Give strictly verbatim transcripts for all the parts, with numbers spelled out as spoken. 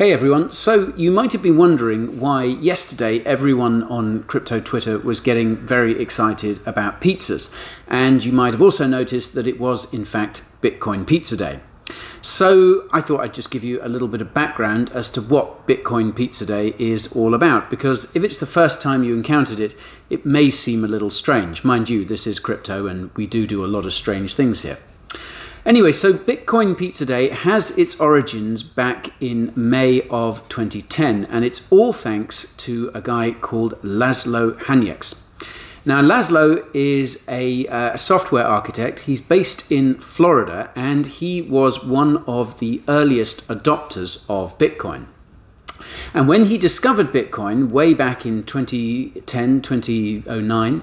Hey everyone, so you might have been wondering why yesterday everyone on crypto Twitter was getting very excited about pizzas, and you might have also noticed that it was in fact Bitcoin Pizza Day. So I thought I'd just give you a little bit of background as to what Bitcoin Pizza Day is all about, because if it's the first time you encountered it, it may seem a little strange. Mind you, this is crypto and we do do a lot of strange things here. Anyway, so Bitcoin Pizza Day has its origins back in May of twenty ten, and it's all thanks to a guy called Laszlo Hanyecz. Now, Laszlo is a uh, software architect. He's based in Florida, and he was one of the earliest adopters of Bitcoin. And when he discovered Bitcoin way back in twenty ten, twenty oh nine,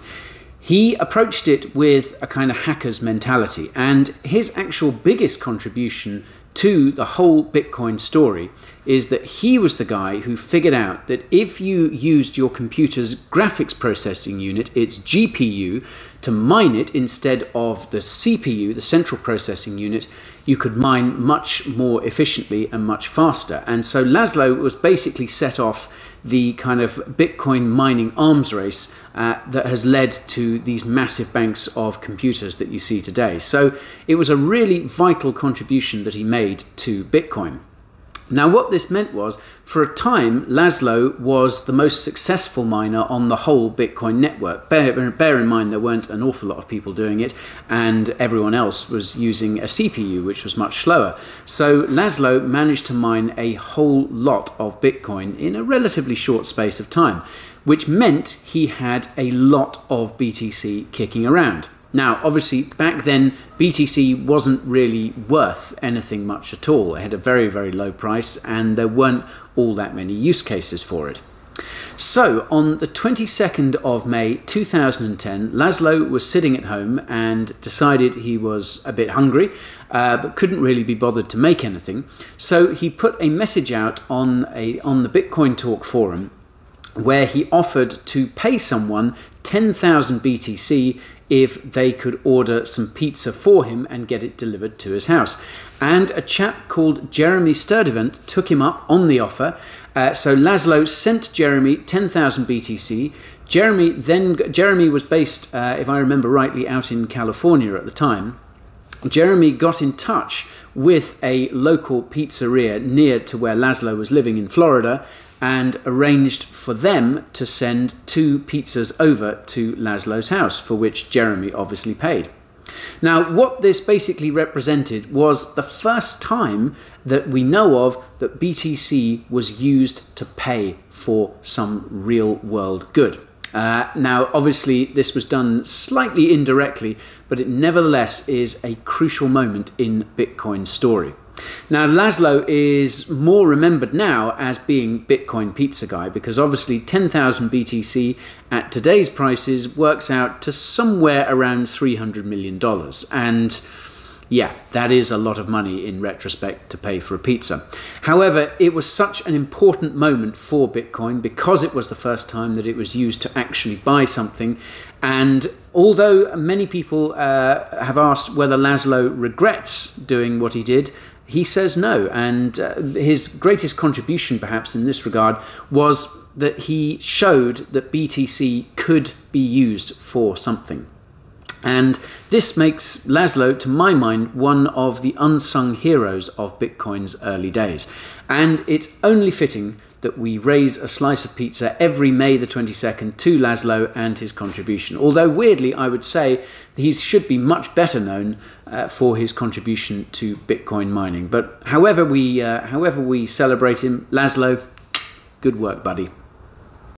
he approached it with a kind of hacker's mentality. And his actual biggest contribution to the whole Bitcoin story is that he was the guy who figured out that if you used your computer's graphics processing unit, its G P U, to mine it instead of the C P U, the central processing unit, you could mine much more efficiently and much faster. And so Laszlo was basically set off the kind of Bitcoin mining arms race uh, that has led to these massive banks of computers that you see today. So it was a really vital contribution that he made to Bitcoin. Now, what this meant was, for a time, Laszlo was the most successful miner on the whole Bitcoin network. Bear, bear in mind, there weren't an awful lot of people doing it, and everyone else was using a C P U, which was much slower. So Laszlo managed to mine a whole lot of Bitcoin in a relatively short space of time, which meant he had a lot of B T C kicking around. Now, obviously, back then, B T C wasn't really worth anything much at all. It had a very, very low price, and there weren't all that many use cases for it. So, on the twenty-second of May two thousand ten, Laszlo was sitting at home and decided he was a bit hungry, uh, but couldn't really be bothered to make anything. So, he put a message out on, a, on the Bitcoin Talk forum, where he offered to pay someone ten thousand B T C if they could order some pizza for him and get it delivered to his house. And a chap called Jeremy Sturdivant took him up on the offer. Uh, so Laszlo sent Jeremy ten thousand B T C. Jeremy then Jeremy was based, uh, if I remember rightly, out in California at the time. Jeremy got in touch with a local pizzeria near to where Laszlo was living in Florida, and arranged for them to send two pizzas over to Laszlo's house, for which Jeremy obviously paid. Now, what this basically represented was the first time that we know of that B T C was used to pay for some real-world good. Uh, now, obviously, this was done slightly indirectly, but it nevertheless is a crucial moment in Bitcoin's story. Now, Laszlo is more remembered now as being Bitcoin Pizza Guy, because obviously ten thousand B T C at today's prices works out to somewhere around three hundred million dollars. And yeah, that is a lot of money in retrospect to pay for a pizza. However, it was such an important moment for Bitcoin because it was the first time that it was used to actually buy something. And although many people uh, have asked whether Laszlo regrets doing what he did, he says no, and uh, his greatest contribution, perhaps, in this regard was that he showed that B T C could be used for something. And this makes Laszlo, to my mind, one of the unsung heroes of Bitcoin's early days. And it's only fitting that we raise a slice of pizza every May the twenty-second to Laszlo and his contribution. Although, weirdly, I would say he should be much better known uh, for his contribution to Bitcoin mining. But however we, uh, however we celebrate him, Laszlo, good work, buddy.